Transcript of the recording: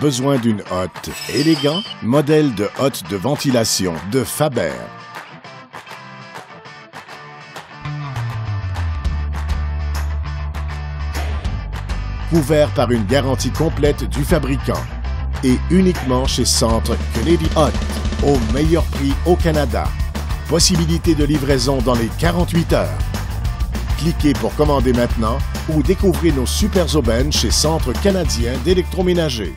besoin d'une hotte élégante, modèle de hotte de ventilation de Faber. Couvert par une garantie complète du fabricant et uniquement chez Centre Canadien Hotte, au meilleur prix au Canada. Possibilité de livraison dans les 48 heures. Cliquez pour commander maintenant ou découvrez nos super aubaines chez Centre Canadien d'électroménager.